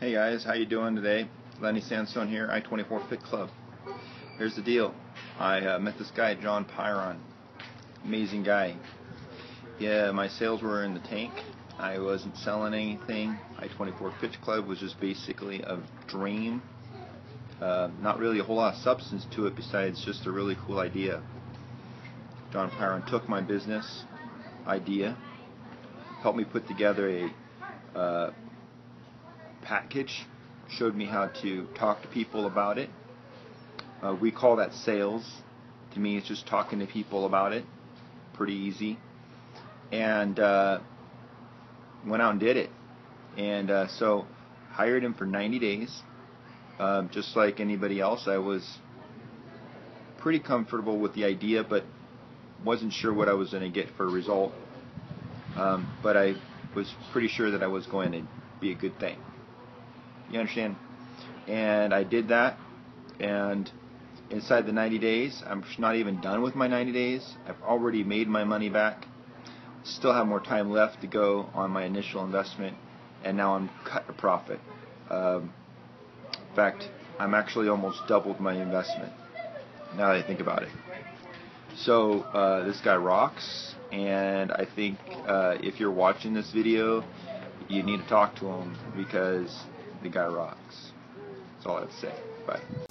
Hey guys, how you doing today? Lenny Sansone here, I-24 Fit Club. Here's the deal. I met this guy, John Pyron. Amazing guy. Yeah, my sales were in the tank. I wasn't selling anything. I-24 Fit Club was just basically a dream. Not really a whole lot of substance to it besides just a really cool idea. John Pyron took my business idea, helped me put together a package, showed me how to talk to people about it. We call that sales. To me, it's just talking to people about it. Pretty easy. And went out and did it. And so hired him for 90 days. Just like anybody else, I was pretty comfortable with the idea, but wasn't sure what I was going to get for a result. But I was pretty sure that I was going to be a good thing. You understand? And I did that, and inside the 90 days, I'm not even done with my 90 days. I've already made my money back. Still have more time left to go on my initial investment, and now I'm cut a profit. In fact, I'm actually almost doubled my investment, now that I think about it. So this guy rocks, and I think if you're watching this video, you need to talk to him because the guy rocks. That's all I have to say. Bye.